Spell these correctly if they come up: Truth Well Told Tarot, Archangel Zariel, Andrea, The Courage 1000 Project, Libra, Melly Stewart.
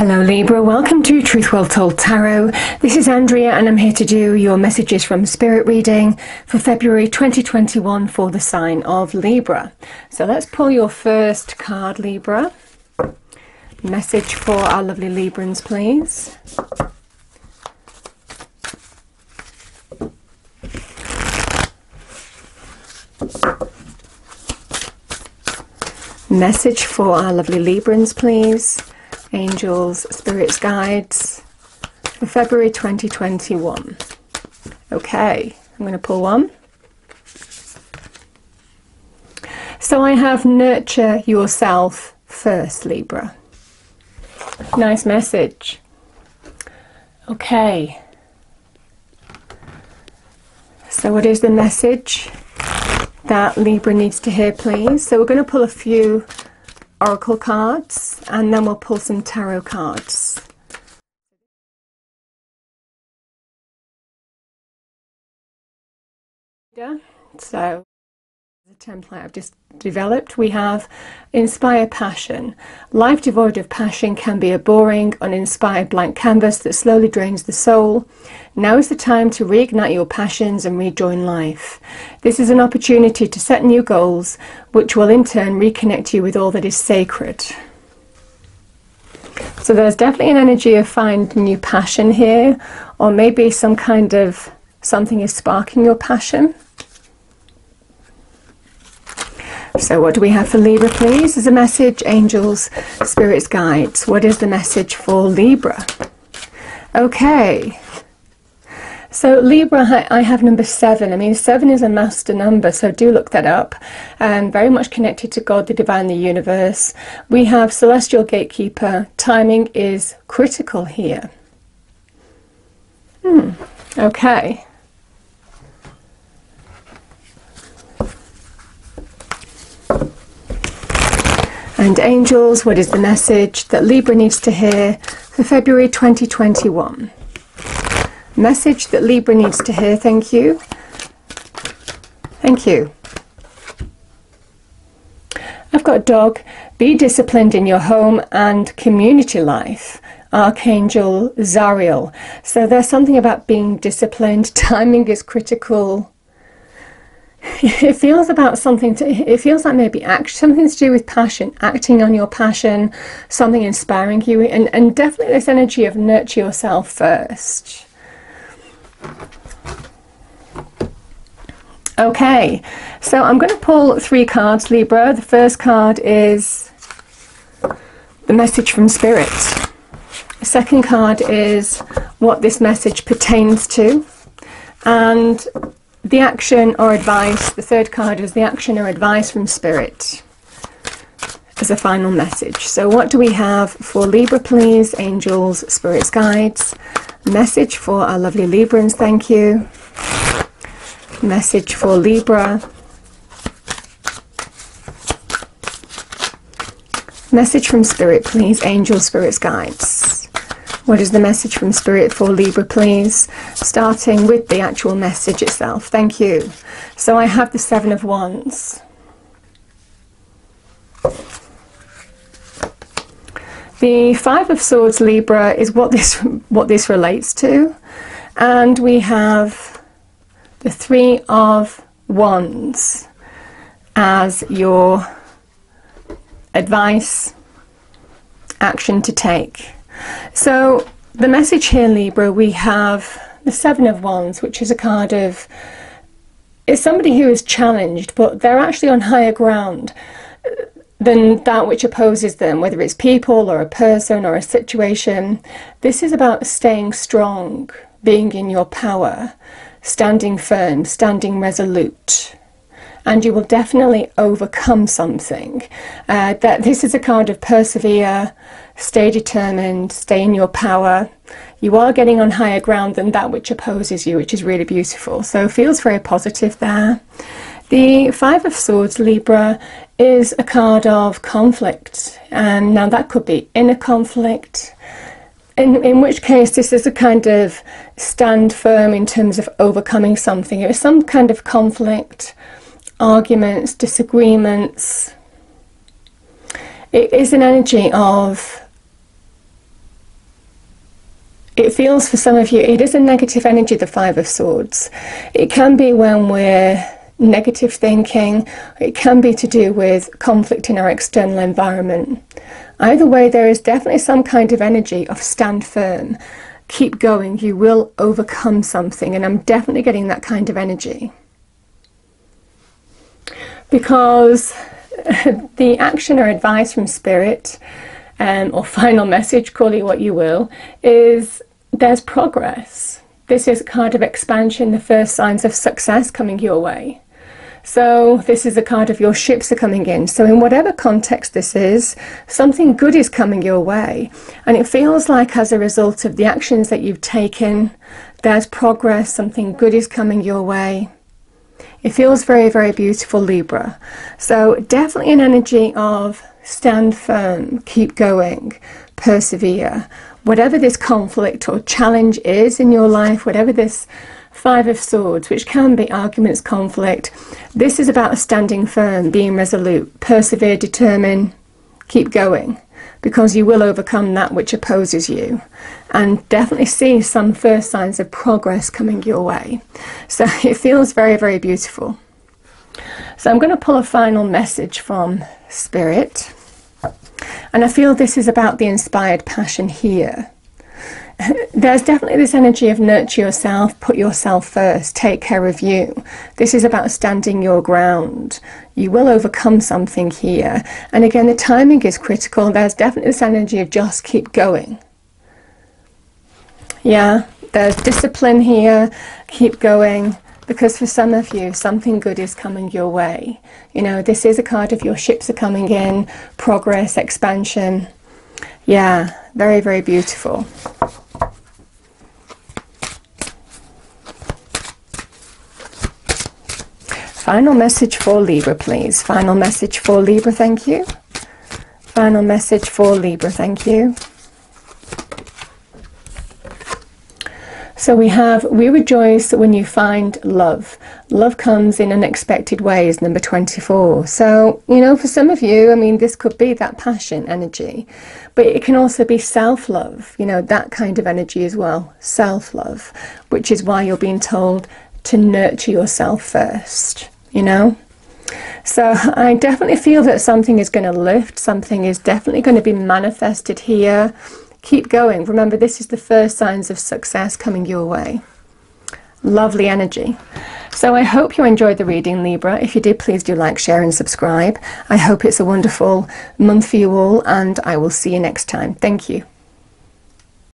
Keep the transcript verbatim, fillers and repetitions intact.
Hello Libra, welcome to Truth Well Told Tarot. This is Andrea and I'm here to do your messages from Spirit Reading for February twenty twenty-one for the sign of Libra. So let's pull your first card, Libra. Message for our lovely Librans, please. Message for our lovely Librans, please. Angels, Spirits, Guides for February twenty twenty-one. Okay, I'm going to pull one. So I have nurture yourself first, Libra. Nice message. Okay. So what is the message that Libra needs to hear, please? So we're going to pull a few oracle cards and then we'll pull some tarot cards. So the template I've just developed, we have inspire passion. Life devoid of passion can be a boring, uninspired blank canvas that slowly drains the soul. Now is the time to reignite your passions and rejoin life. This is an opportunity to set new goals, which will in turn reconnect you with all that is sacred. So there's definitely an energy of find new passion here, or maybe some kind of something is sparking your passion. So what do we have for Libra, please? There's a message, Angels, Spirits, Guides. What is the message for Libra? Okay. So Libra, I have number seven. I mean, seven is a master number, so do look that up. Um, very much connected to God, the divine, the universe. We have celestial gatekeeper. Timing is critical here. Hmm. Okay. And angels, what is the message that Libra needs to hear for February twenty twenty-one? Message that Libra needs to hear, thank you. Thank you. I've got a dog. Be disciplined in your home and community life. Archangel Zariel. So there's something about being disciplined. Timing is critical. It feels about something to, it feels like maybe act, something to do with passion, acting on your passion, something inspiring you, and, and definitely this energy of nurture yourself first. Okay, so I'm going to pull three cards, Libra. The first card is the message from Spirit. The second card is what this message pertains to. And the action or advice, the third card is the action or advice from Spirit as a final message. So what do we have for Libra, please? Angels, Spirits, Guides. Message for our lovely Librans, thank you. Message for Libra. Message from Spirit, please. Angels, Spirits, Guides. What is the message from Spirit for Libra, please? Starting with the actual message itself. Thank you. So I have the Seven of Wands. The Five of Swords, Libra, is what this, what this relates to. And we have the Three of Wands as your advice, action to take. So the message here, Libra, we have the Seven of Wands, which is a card of, it's somebody who is challenged, but they're actually on higher ground than that which opposes them, whether it's people or a person or a situation. This is about staying strong, being in your power, standing firm, standing resolute. And you will definitely overcome something. Uh, that this is a card of persevere, stay determined, stay in your power. You are getting on higher ground than that which opposes you, which is really beautiful. So it feels very positive there. The Five of Swords, Libra, is a card of conflict. Um, now that could be inner conflict. In, in which case this is a kind of stand firm in terms of overcoming something. It was some kind of conflict, arguments, disagreements. It is an energy of it feels for some of you, it is a negative energy, the Five of Swords. It can be when we're negative thinking, it can be to do with conflict in our external environment. Either way, there is definitely some kind of energy of stand firm, keep going, you will overcome something, and I'm definitely getting that kind of energy. Because the action or advice from Spirit, um, or final message, call it what you will, is there's progress. This is a card of expansion, the first signs of success coming your way. So this is a card of your ships are coming in. So in whatever context this is, something good is coming your way. And it feels like as a result of the actions that you've taken, there's progress, something good is coming your way. It feels very, very beautiful, Libra. So definitely an energy of stand firm, keep going, persevere. Whatever this conflict or challenge is in your life, whatever this Five of Swords, which can be arguments, conflict, this is about standing firm, being resolute, persevere, determine, keep going, because you will overcome that which opposes you, and definitely see some first signs of progress coming your way. So it feels very, very beautiful. So I'm going to pull a final message from Spirit, and I feel this is about the inspired passion here. There's definitely this energy of nurture yourself, put yourself first, take care of you. This is about standing your ground. You will overcome something here. And again, the timing is critical. There's definitely this energy of just keep going. Yeah, there's discipline here, keep going. Because for some of you, something good is coming your way. You know, this is a card of your ships are coming in, progress, expansion. Yeah, very, very beautiful. Final message for Libra, please. Final message for Libra, thank you. Final message for Libra, thank you. So we have, we rejoice when you find love. Love comes in unexpected ways, number twenty-four. So, you know, for some of you, I mean, this could be that passion energy. But it can also be self-love, you know, that kind of energy as well. Self-love, which is why you're being told to nurture yourself first. You know? So I definitely feel that something is going to lift, something is definitely going to be manifested here. Keep going. Remember, this is the first signs of success coming your way. Lovely energy. So I hope you enjoyed the reading, Libra. If you did, please do like, share and subscribe. I hope it's a wonderful month for you all, and I will see you next time. Thank you.